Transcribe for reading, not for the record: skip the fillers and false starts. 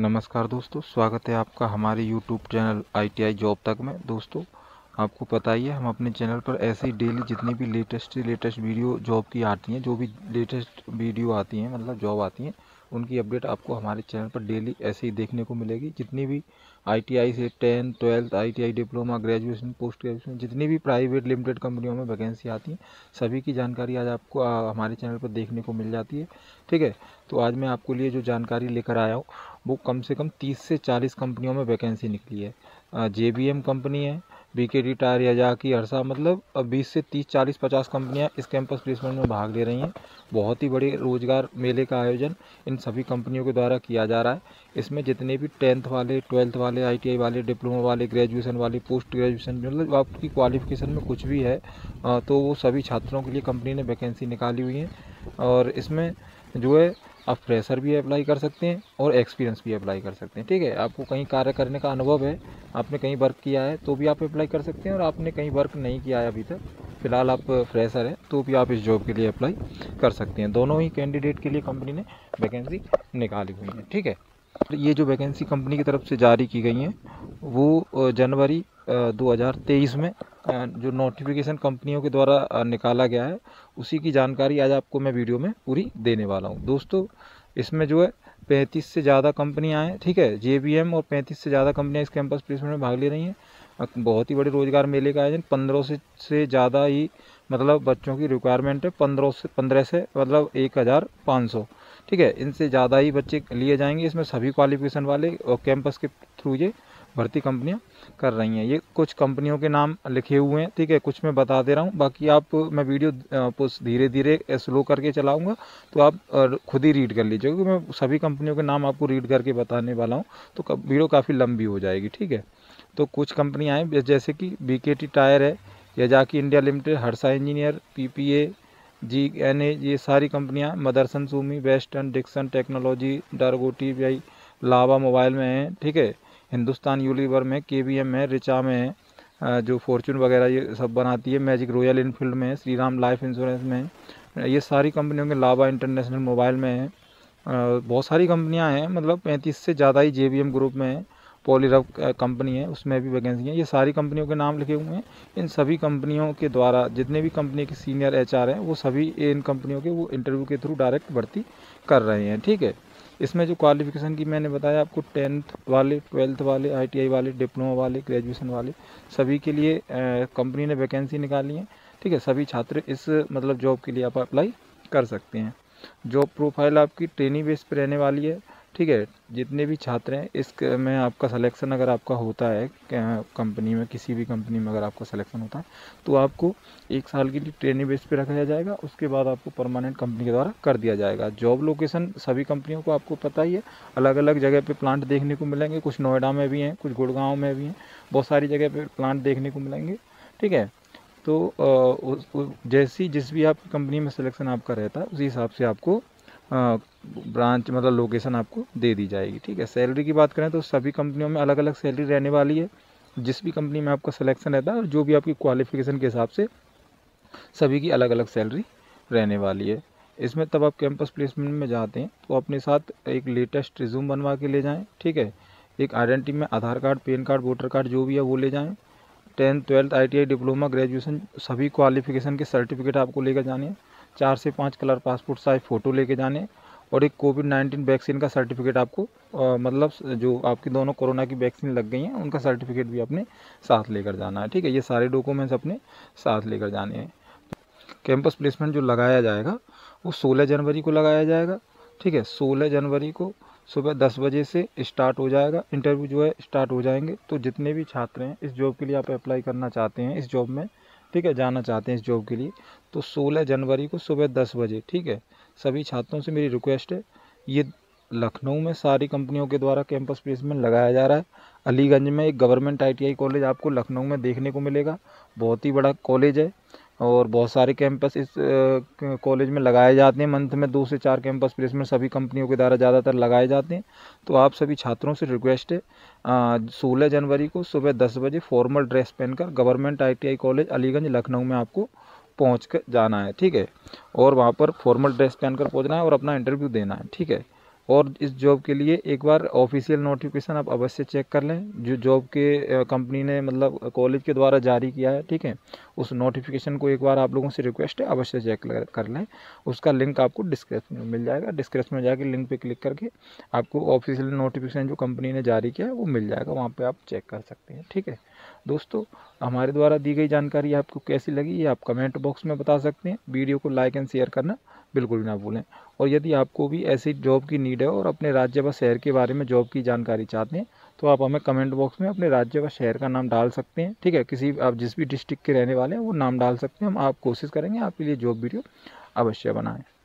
नमस्कार दोस्तों, स्वागत है आपका हमारे YouTube चैनल ITI जॉब तक में। दोस्तों आपको पता ही है, हम अपने चैनल पर ऐसे ही डेली जितनी भी लेटेस्ट से लेटेस्ट वीडियो जॉब की आती हैं, जो भी लेटेस्ट वीडियो आती हैं मतलब जॉब आती हैं, उनकी अपडेट आपको हमारे चैनल पर डेली ऐसे ही देखने को मिलेगी। जितनी भी ITI से 10th 12th ITI diploma graduation post graduation जितनी भी प्राइवेट लिमिटेड कंपनियों में वैकेंसी आती है, सभी की जानकारी आज आपको हमारे चैनल पर देखने को मिल जाती है। ठीक है, तो आज मैं आपको लिए जो जानकारी लेकर आया हूँ वो कम से कम 30 से 40 कंपनियों में वैकेंसी निकली है। JBM कंपनी है, BKT टायर या की हर्षा, मतलब 20 से 30 40 50 कंपनियां इस कैंपस प्लेसमेंट में भाग ले रही हैं। बहुत ही बड़े रोजगार मेले का आयोजन इन सभी कंपनियों के द्वारा किया जा रहा है। इसमें जितने भी 10th वाले 12th वाले ITI वाले डिप्लोमा वाले ग्रेजुएशन वाले पोस्ट ग्रेजुएशन मतलब आपकी क्वालिफिकेशन में कुछ भी है तो वो सभी छात्रों के लिए कंपनी ने वैकेंसी निकाली हुई है। और इसमें जो है आप फ्रेशर भी अप्लाई कर सकते हैं और एक्सपीरियंस भी अप्लाई कर सकते हैं। ठीक है, आपको कहीं कार्य करने का अनुभव है, आपने कहीं वर्क किया है तो भी आप अप्लाई कर सकते हैं, और आपने कहीं वर्क नहीं किया है अभी तक, फ़िलहाल आप फ्रेशर हैं तो भी आप इस जॉब के लिए अप्लाई कर सकते हैं। दोनों ही कैंडिडेट के लिए कंपनी ने वैकेंसी निकाली हुई है। ठीक है, ये जो वैकेंसी कंपनी की तरफ से जारी की गई हैं वो जनवरी 2023 में जो नोटिफिकेशन कंपनियों के द्वारा निकाला गया है उसी की जानकारी आज आपको मैं वीडियो में पूरी देने वाला हूं। दोस्तों इसमें जो है 35 से ज़्यादा कंपनियां हैं। ठीक है, JBM और 35 से ज़्यादा कंपनियां इस कैंपस प्लेसमेंट में भाग ले रही हैं। बहुत ही बड़े रोजगार मेले का आयोजन, 15 से ज़्यादा ही मतलब बच्चों की रिक्वायरमेंट है, 15 से मतलब 1500। ठीक है, इनसे ज़्यादा ही बच्चे लिए जाएंगे। इसमें सभी क्वालिफिकेशन वाले और कैंपस के थ्रू ये भर्ती कंपनियां कर रही हैं। ये कुछ कंपनियों के नाम लिखे हुए हैं। ठीक है, कुछ मैं बता दे रहा हूं, बाकी आप मैं वीडियो धीरे धीरे स्लो करके चलाऊंगा तो आप खुद ही रीड कर लीजिए, क्योंकि मैं सभी कंपनियों के नाम आपको रीड करके बताने वाला हूं तो वीडियो काफ़ी लंबी हो जाएगी। ठीक है, तो कुछ कंपनियाँ हैं जैसे कि BKT टायर है, Yazaki India limited, Harsha engineer, PPAG NA, ये सारी कंपनियाँ, Motherson Sumi, western Dixon technology, डारगोटी भाई, लावा मोबाइल में है। ठीक है, हिंदुस्तान यूलीवर में, KVM में, रिचा में है जो फॉर्चून वगैरह ये सब बनाती है, मैजिक रॉयल एनफील्ड में है, श्री राम लाइफ इंश्योरेंस में है, ये सारी कंपनियों के लावा इंटरनेशनल मोबाइल में है। बहुत सारी कंपनियां हैं, मतलब 35 से ज़्यादा ही JBM ग्रुप में है, पॉलीरफ कंपनी है उसमें भी वैकेंसी है। ये सारी कंपनियों के नाम लिखे हुए हैं। इन सभी कंपनियों के द्वारा जितने भी कंपनी के सीनियर HR हैं वो सभी इन कंपनियों के वो इंटरव्यू के थ्रू डायरेक्ट भर्ती कर रहे हैं। ठीक है, इसमें जो क्वालिफिकेशन की मैंने बताया आपको 10th वाले 12th वाले ITI वाले डिप्लोमा वाले ग्रेजुएशन वाले सभी के लिए कंपनी ने वैकेंसी निकाली है। ठीक है, सभी छात्र इस मतलब जॉब के लिए आप अप्लाई कर सकते हैं। जॉब प्रोफाइल आपकी ट्रेनिंग बेस पर रहने वाली है। ठीक है, जितने भी छात्र हैं इसमें आपका सिलेक्शन अगर आपका होता है कंपनी में, किसी भी कंपनी में अगर आपका सिलेक्शन होता है तो आपको 1 साल के लिए ट्रेनिंग बेस पे रखा जाएगा, उसके बाद आपको परमानेंट कंपनी के द्वारा कर दिया जाएगा। जॉब लोकेशन सभी कंपनियों को आपको पता ही है, अलग अलग जगह पे प्लांट देखने को मिलेंगे, कुछ नोएडा में भी हैं, कुछ गुड़गांव में भी हैं, बहुत सारी जगह पर प्लांट देखने को मिलेंगे। ठीक है, तो जैसी जिस भी आपकी कंपनी में सिलेक्शन आपका रहता है उसी हिसाब से आपको ब्रांच मतलब लोकेशन आपको दे दी जाएगी। ठीक है, सैलरी की बात करें तो सभी कंपनियों में अलग अलग सैलरी रहने वाली है, जिस भी कंपनी में आपका सिलेक्शन रहता है और जो भी आपकी क्वालिफिकेशन के हिसाब से सभी की अलग अलग सैलरी रहने वाली है। इसमें तब आप कैंपस प्लेसमेंट में जाते हैं तो अपने साथ एक लेटेस्ट रिज्यूम बनवा के ले जाएँ। ठीक है, एक आइडेंटिटी में Aadhaar card, PAN card, voter card जो भी है वो ले जाएँ। 10th 12th ITI diploma graduation सभी क्वालिफिकेशन के सर्टिफिकेट आपको लेकर जाने हैं। 4 से 5 कलर पासपोर्ट साइज फ़ोटो लेके जाने, और एक कोविड-19 वैक्सीन का सर्टिफिकेट आपको मतलब जो आपकी दोनों कोरोना की वैक्सीन लग गई हैं उनका सर्टिफिकेट भी अपने साथ लेकर जाना है। ठीक है, ये सारे डॉक्यूमेंट्स अपने साथ लेकर जाने हैं। कैंपस प्लेसमेंट जो लगाया जाएगा वो 16 जनवरी को लगाया जाएगा। ठीक है, 16 जनवरी को सुबह 10 बजे से स्टार्ट हो जाएगा। इंटरव्यू जो है स्टार्ट हो जाएंगे। तो जितने भी छात्र हैं इस जॉब के लिए आप अप्लाई करना चाहते हैं, इस जॉब में ठीक है जाना चाहते हैं इस जॉब के लिए, तो 16 जनवरी को सुबह 10 बजे ठीक है सभी छात्रों से मेरी रिक्वेस्ट है। ये लखनऊ में सारी कंपनियों के द्वारा कैंपस प्लेसमेंट लगाया जा रहा है। अलीगंज में एक गवर्नमेंट ITI कॉलेज आपको लखनऊ में देखने को मिलेगा, बहुत ही बड़ा कॉलेज है और बहुत सारे कैंपस इस कॉलेज में लगाए जाते हैं। मंथ में 2 से 4 कैंपस प्लेसमेंट सभी कंपनियों के द्वारा ज़्यादातर लगाए जाते हैं। तो आप सभी छात्रों से रिक्वेस्ट है 16 जनवरी को सुबह 10 बजे फॉर्मल ड्रेस पहनकर government ITI college Aliganj Lucknow में आपको पहुँच कर जाना है। ठीक है, और वहाँ पर फॉर्मल ड्रेस पहनकर पहुँचना है और अपना इंटरव्यू देना है। ठीक है, और इस जॉब के लिए एक बार ऑफिशियल नोटिफिकेशन आप अवश्य चेक कर लें जो जॉब के कंपनी ने मतलब कॉलेज के द्वारा जारी किया है, ठीक है। उस नोटिफिकेशन को एक बार आप लोगों से रिक्वेस्ट है अवश्य चेक कर लें। उसका लिंक आपको डिस्क्रिप्शन में मिल जाएगा, डिस्क्रिप्शन में जाके लिंक पे क्लिक करके आपको ऑफिशियल नोटिफिकेशन जो कंपनी ने जारी किया है वो मिल जाएगा, वहाँ पर आप चेक कर सकते हैं, ठीक है। दोस्तों हमारे द्वारा दी गई जानकारी आपको कैसी लगी ये आप कमेंट बॉक्स में बता सकते हैं। वीडियो को लाइक एंड शेयर करना बिल्कुल ना भूलें। और यदि आपको भी ऐसी जॉब की नीड है और अपने राज्य व शहर के बारे में जॉब की जानकारी चाहते हैं तो आप हमें कमेंट बॉक्स में अपने राज्य व शहर का नाम डाल सकते हैं, ठीक है। किसी आप जिस भी डिस्ट्रिक्ट के रहने वाले हैं वो नाम डाल सकते हैं, हम आप कोशिश करेंगे आपके लिए जॉब वीडियो अवश्य बनाएँ।